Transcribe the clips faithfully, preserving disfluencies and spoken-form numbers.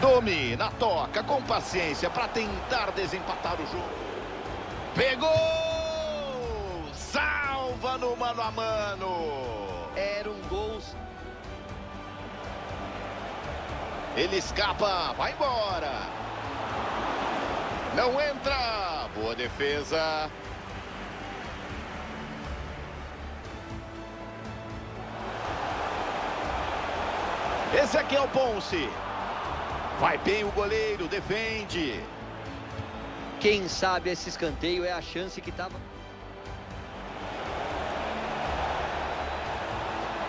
Domi na toca, com paciência, para tentar desempatar o jogo. Pegou! Salva no mano a mano. Era um gol. Ele escapa, vai embora. Não entra. Boa defesa. Esse aqui é o Ponce. Vai bem o goleiro, defende. Quem sabe esse escanteio é a chance que estava.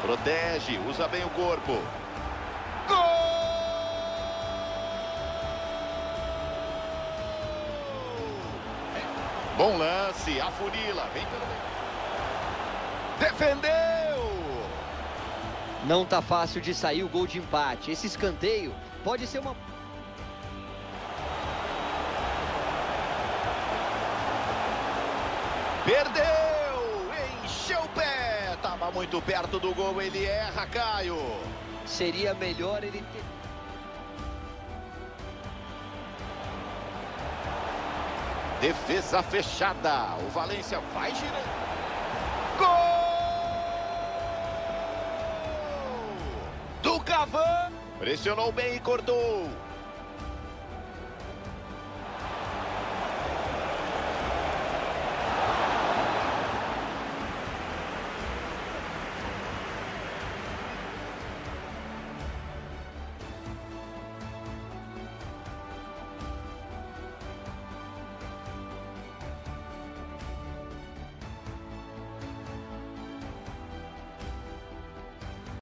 Protege, usa bem o corpo. Gol! Bom lance, afunila, vem pelo meio. Defendeu! Não tá fácil de sair o gol de empate. Esse escanteio pode ser uma... Perdeu! Encheu o pé! Tava muito perto do gol, ele erra, Caio. Seria melhor ele ter... Defesa fechada. O Valência vai girando. Gol! Do Cavani! Pressionou bem e cortou.